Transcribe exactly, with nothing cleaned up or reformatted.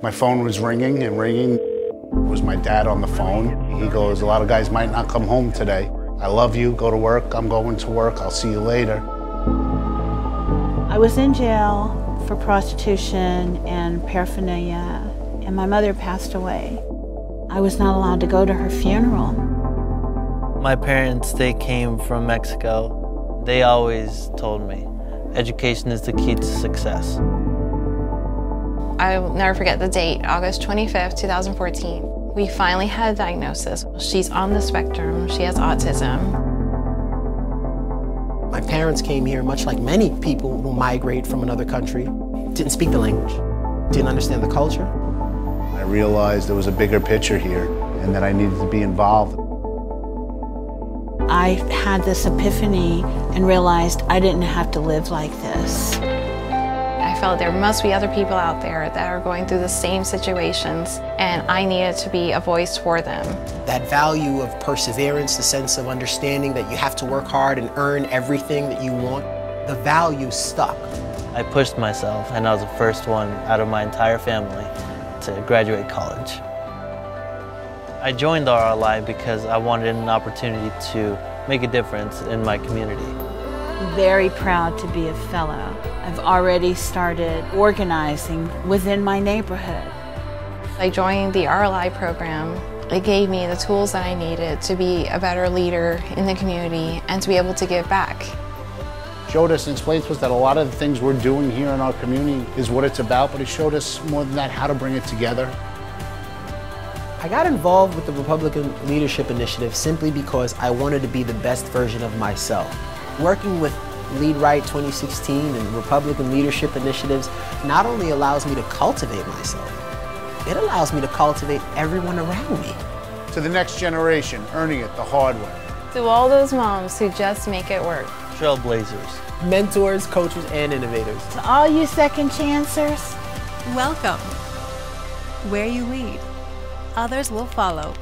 My phone was ringing and ringing. It was my dad on the phone. He goes, a lot of guys might not come home today. I love you, go to work, I'm going to work, I'll see you later. I was in jail for prostitution and paraphernalia, and my mother passed away. I was not allowed to go to her funeral. My parents, they came from Mexico. They always told me, education is the key to success. I will never forget the date, August twenty-fifth, two thousand fourteen. We finally had a diagnosis. She's on the spectrum, she has autism. My parents came here, much like many people who migrate from another country, didn't speak the language, didn't understand the culture. I realized there was a bigger picture here and that I needed to be involved. I had this epiphany and realized I didn't have to live like this. I felt there must be other people out there that are going through the same situations, and I needed to be a voice for them. That value of perseverance, the sense of understanding that you have to work hard and earn everything that you want, the value stuck. I pushed myself, and I was the first one out of my entire family to graduate college. I joined the R L I because I wanted an opportunity to make a difference in my community. Very proud to be a fellow. I've already started organizing within my neighborhood. I joined the R L I program. It gave me the tools that I needed to be a better leader in the community and to be able to give back. Showed us and explained to us that a lot of the things we're doing here in our community is what it's about, but it showed us more than that how to bring it together. I got involved with the Republican Leadership Initiative simply because I wanted to be the best version of myself. Working with Lead Right twenty sixteen and Republican Leadership Initiatives not only allows me to cultivate myself, it allows me to cultivate everyone around me. To the next generation, earning it the hard way. To all those moms who just make it work. Trailblazers. Mentors, coaches, and innovators. To all you second chancers, welcome. Where you lead, others will follow.